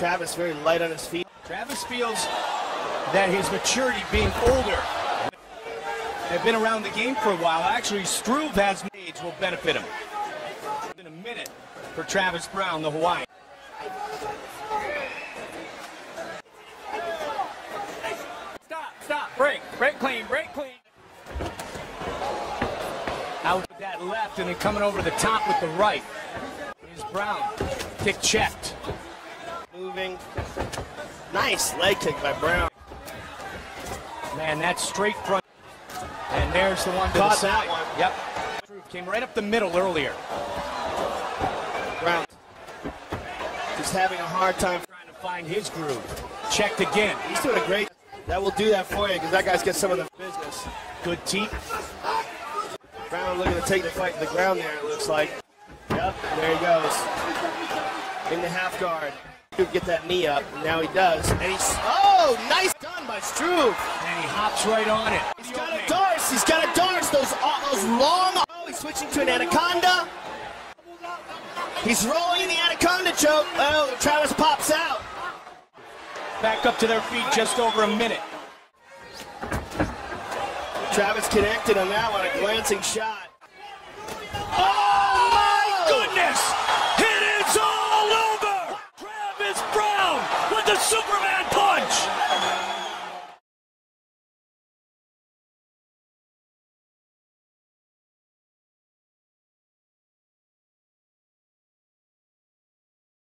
Travis very light on his feet. Travis feels that his maturity being older. They've been around the game for a while. Actually, Struve has age will benefit him. In a minute for Travis Browne, the Hawaiian. Stop, break clean. Out with that left and then coming over the top with the right. Here's Browne, kick checked. Moving, nice leg kick by Browne. Man, that straight front. And there's the one to the side. Yep. Came right up the middle earlier. Browne just having a hard time trying to find his groove. Checked again. He's doing a great. That will do that for you, because that guy's got some of the business. Good teeth. Browne looking to take the fight to the ground there, it looks like. Yep, there he goes. In the half guard. Struve get that knee up, and now he does. And he's, oh, nice done by Struve. And he hops right on it. He's got a darce, those long, oh, he's switching to an anaconda. He's rolling in the anaconda choke. Oh, Travis pops out. Back up to their feet, just over a minute. Travis connected on that one, a glancing shot. Oh my goodness! It is all over! Travis Browne with the Superman